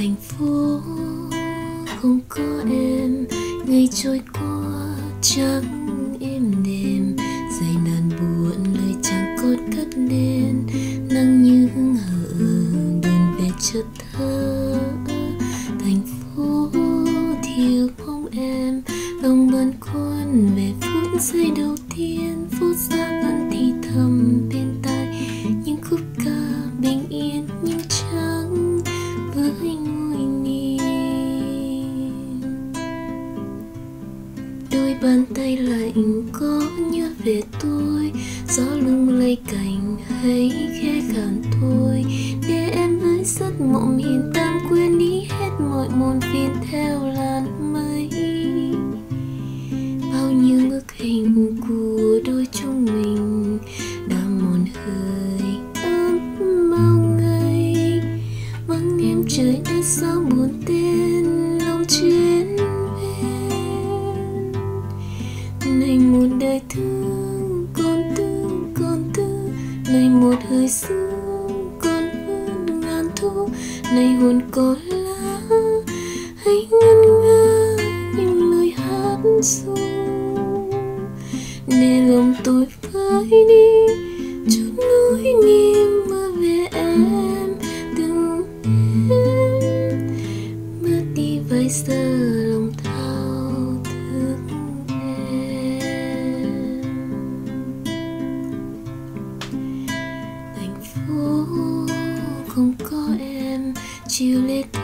thành phố không có em, ngày trôi qua chẳng êm đềm, dày nàn buồn lời chẳng cốt cất nên nắng như hở buồn về chợt thơ. Thành phố thiếu không em, lòng băn khoăn về phút giây đầu tiên, phút giây vẫn thì thầm bên tai những khúc ca bình yên nhưng trắng với ngôi nhìn. Đôi bàn tay lạnh có nhớ về tôi, gió lung lay cành hãy khẽ khàn thôi, để em ơi giấc mộng hiền tạm quên đi hết mọi muôn phiền theo làn mây. Bao nhiêu bức hình của đôi chúng mình đã mòn hơi ấm bao ngày, vắng em trời đất sao buồn tên lòng chuyến bên. Này một đời thương còn thương, này một hơi sương còn hơn ngàn thu, này hồn có lá hãy ngân nga những lời hát ru. Để lòng tôi phải đi chút nỗi niềm mơ về em, từng em mất đi vài giờ lòng thao thức em. Thành phố không có em chiều lê